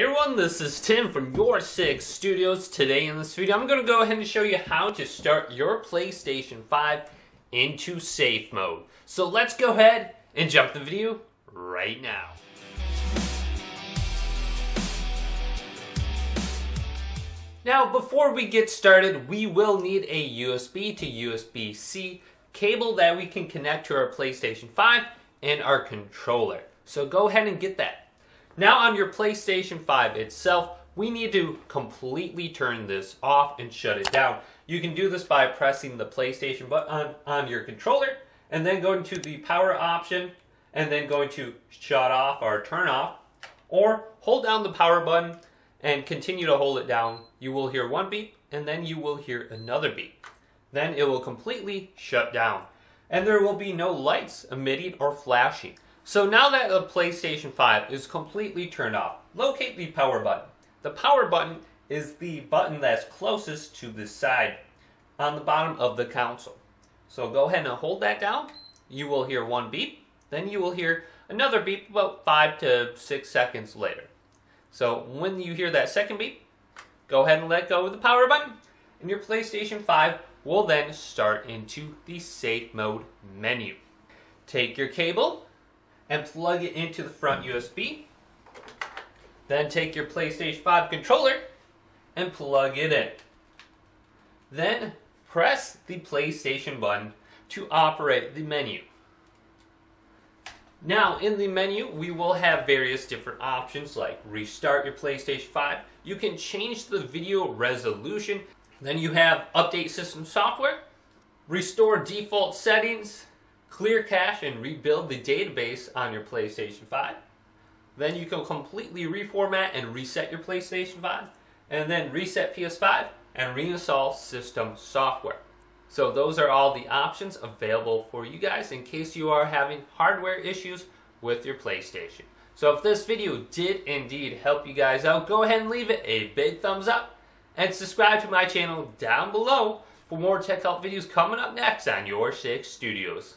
Hey everyone, this is Tim from Your Six Studios. Today in this video, I'm going to go ahead and show you how to start your PlayStation 5 into safe mode. So let's go ahead and jump the video right now. Now, before we get started, we will need a USB to USB-C cable that we can connect to our PlayStation 5 and our controller. So go ahead and get that. Now on your PlayStation 5 itself, we need to completely turn this off and shut it down. You can do this by pressing the PlayStation button on your controller and then going to the power option and then going to shut off or turn off, or hold down the power button and continue to hold it down. You will hear one beep and then you will hear another beep. Then it will completely shut down and there will be no lights emitting or flashing. So now that the PlayStation 5 is completely turned off, locate the power button. The power button is the button that's closest to the side on the bottom of the console. So go ahead and hold that down. You will hear one beep, then you will hear another beep about 5 to 6 seconds later. So when you hear that second beep, go ahead and let go of the power button, and your PlayStation 5 will then start into the safe mode menu. Take your cable and plug it into the front USB. Then take your PlayStation 5 controller and plug it in. Then press the PlayStation button to operate the menu. Now in the menu, we will have various different options like restart your PlayStation 5. You can change the video resolution. Then you have update system software, restore default settings, clear cache and rebuild the database on your PlayStation 5. Then you can completely reformat and reset your PlayStation 5, and then reset PS5 and reinstall system software. So those are all the options available for you guys in case you are having hardware issues with your PlayStation. So if this video did indeed help you guys out, go ahead and leave it a big thumbs up and subscribe to my channel down below for more tech help videos coming up next on Your Six Studios.